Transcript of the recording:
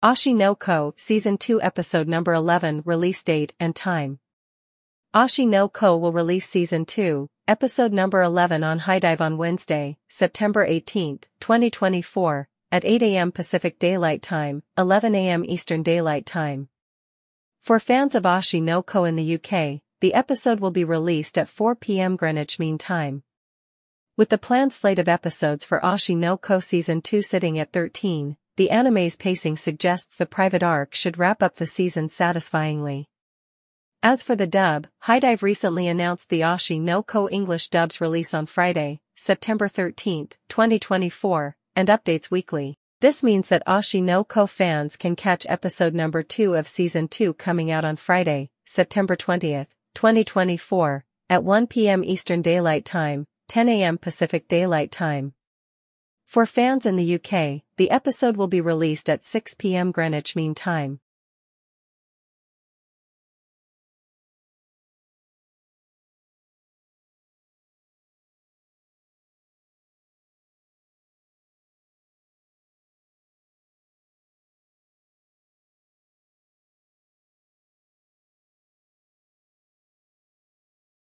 Oshi no Ko, Season 2 Episode Number 11 Release Date and Time. Oshi no Ko will release Season 2, Episode Number 11 on HIDIVE on Wednesday, September 18, 2024, at 8 a.m. Pacific Daylight Time, 11 a.m. Eastern Daylight Time. For fans of Oshi no Ko in the UK, the episode will be released at 4 p.m. Greenwich Mean Time. With the planned slate of episodes for Oshi no Ko Season 2 sitting at 13, the anime's pacing suggests the Private Arc should wrap up the season satisfyingly. As for the dub, HIDIVE recently announced the Oshi no Ko English dub's release on Friday, September 13, 2024, and updates weekly. This means that Oshi no Ko fans can catch episode number 2 of Season 2 coming out on Friday, September 20, 2024, at 1 p.m. Eastern Daylight Time, 10 a.m. Pacific Daylight Time. For fans in the UK, the episode will be released at 6 p.m. Greenwich Mean Time.